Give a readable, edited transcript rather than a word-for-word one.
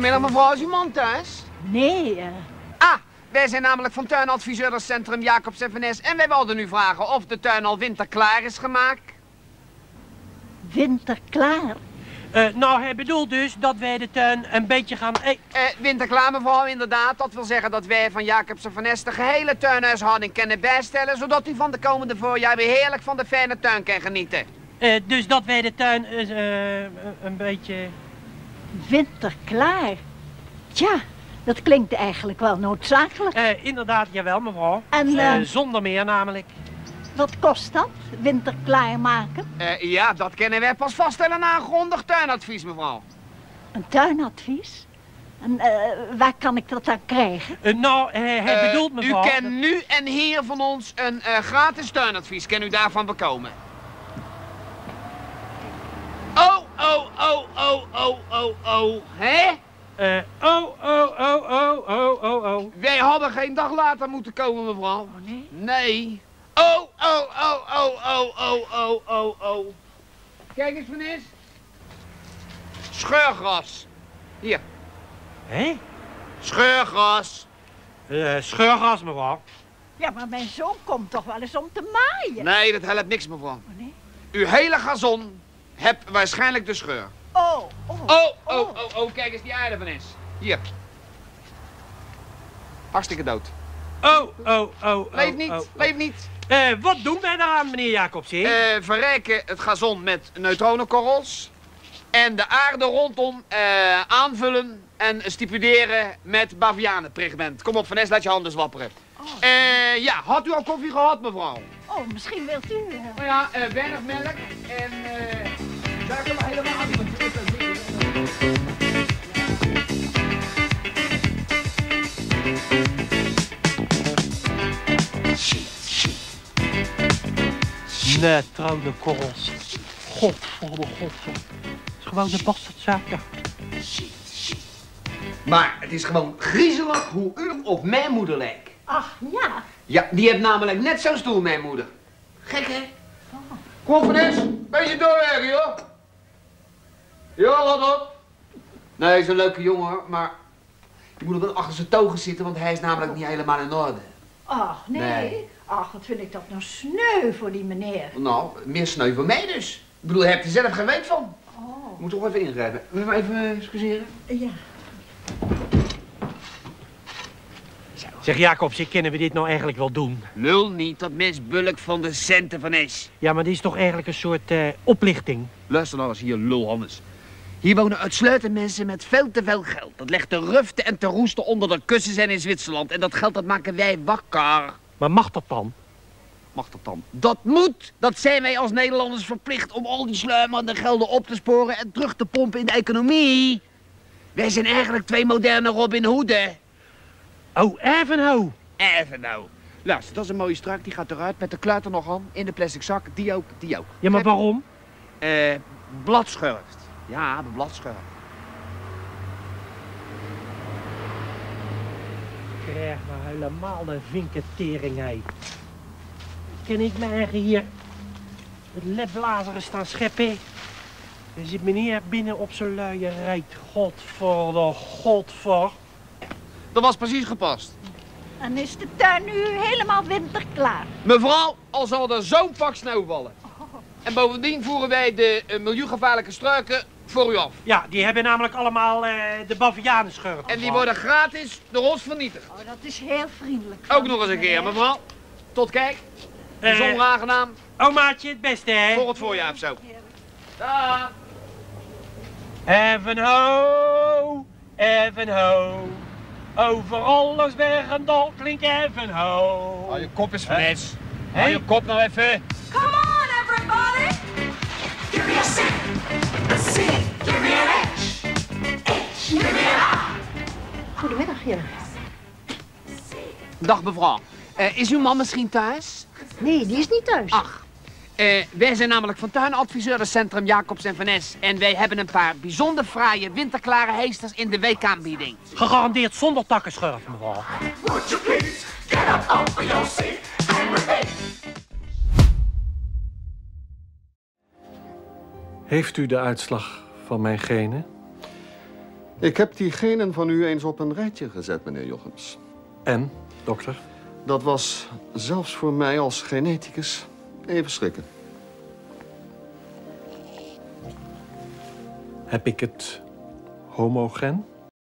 Goedemiddag mevrouw, is uw man thuis? Nee. Wij zijn namelijk van tuinadviseurcentrum Jacobse & Van Es en wij wilden u vragen of de tuin al winterklaar is gemaakt. Winterklaar? Nou, hij bedoelt dus dat wij de tuin een beetje gaan... winterklaar mevrouw, inderdaad. Dat wil zeggen dat wij van Jacobse & Van Es de gehele tuinhuishouding kunnen bijstellen, zodat u van de komende voorjaar weer heerlijk van de fijne tuin kan genieten. Dus dat wij de tuin een beetje... Winterklaar? Tja, dat klinkt eigenlijk wel noodzakelijk. Inderdaad, jawel mevrouw. En, zonder meer namelijk. Wat kost dat, winterklaar maken? Ja, dat kunnen wij pas vaststellen na een grondig tuinadvies, mevrouw. Een tuinadvies? En waar kan ik dat aan krijgen? Nou, hij bedoelt mevrouw... U kent nu en hier van ons een gratis tuinadvies. Kan u daarvan bekomen? Hè? Wij hadden geen dag later moeten komen, mevrouw. Oh, nee? Nee. Kijk eens, meneer. Scheurgras. Hier. Hé? Scheurgras. Scheurgras, mevrouw. Ja, maar mijn zoon komt toch wel eens om te maaien? Nee, dat helpt niks, mevrouw. Oh, nee? Uw hele gazon hebt waarschijnlijk de scheur. Kijk eens die aarde van is. Hier. Hartstikke dood. Leef niet, leef niet. Wat doen wij daaraan, meneer Jacobs? Verrijken het gazon met neutronenkorrels. En de aarde rondom aanvullen en stipuleren met bavianenprincipe. Kom op, Van Es, laat je handen zwapperen. Ja, had u al koffie gehad, mevrouw? Oh, misschien wilt u. Maar ja, weinig melk en daar kunnen we helemaal aan doen. Neutronenkorrels. Godverdomme. Het is gewoon de bastardzaak. Maar het is gewoon griezelig hoe u op mijn moeder lijkt. Ach ja. Ja, die heeft namelijk net zo'n stoel, mijn moeder. Gek hè? Kom op, Van Es, beetje doorwerken joh. Ja, wat op. Nee, hij is een leuke jongen hoor, maar je moet wel achter zijn togen zitten, want hij is namelijk niet helemaal in orde. Ach nee. Ach, wat vind ik dat nou sneu voor die meneer. Nou, meer sneu voor mij dus. Ik bedoel, je hebt er zelf geen weet van. Oh. Moet toch even ingrijpen. Wil je me even excuseren? Ja. Zo. Zeg Jacobs, kunnen we dit nou eigenlijk wel doen? Lul niet, dat mens bulk van de centen van is. Ja, maar dit is toch eigenlijk een soort oplichting? Luister nou eens hier, lul Hannes. Hier wonen uitsluitend mensen met veel te veel geld. Dat legt te ruften en te roesten onder de kussens en in Zwitserland. En dat geld, dat maken wij wakker. Maar mag dat dan? Mag dat dan? Dat moet! Dat zijn wij als Nederlanders verplicht om al die sluimerende gelden op te sporen en terug te pompen in de economie. Wij zijn eigenlijk twee moderne Robin Hooden. Oh, Evenhoe. Evenhoe. Luister, dat is een mooie strak, die gaat eruit met de kluit er nog aan, in de plastic zak, die ook, die ook. Ja, maar waarom? Bladschurft. Ja, de bladschurft. Ik krijg nou helemaal een vinkenteringheid. Ken ik me eigen hier met ledblazeren staan scheppen? Er zit meneer binnen op zijn luie rijt. Godver. Dat was precies gepast. En is de tuin nu helemaal winterklaar? Mevrouw, al zal er zo'n pak sneeuw vallen. En bovendien voeren wij de milieugevaarlijke struiken voor u af. Ja, die hebben namelijk allemaal de Bavianenschurken. En die worden gratis door ons vernietigd. Oh, dat is heel vriendelijk. Ook nog eens een keer, mevrouw. Tot kijk. Bijzonder aangenaam. Oh, maatje, het beste, hè? Voor het voorjaar of zo. Daag. Evenhoe, Evenhoe. Overal langs berg en dal klinkt Evenhoe. Hou je kop eens, Van Es. Hou je kop nou even. Come on, everybody. Give me a C. A C. Give me an H. H. Give me an A. Goedemiddag, jongen. Dag, mevrouw. Is uw man misschien thuis? Nee, die is niet thuis. Ach, wij zijn namelijk van tuinadviseurencentrum Jacobs en Van Es. En wij hebben een paar bijzonder fraaie winterklare heesters in de weekaanbieding. Gegarandeerd zonder takkenschurft, mevrouw. Would you please get up off of your seat and repeat. Heeft u de uitslag van mijn genen? Ik heb die genen van u eens op een rijtje gezet, meneer Jochems. En, dokter? Dat was zelfs voor mij als geneticus even schrikken. Heb ik het homogen?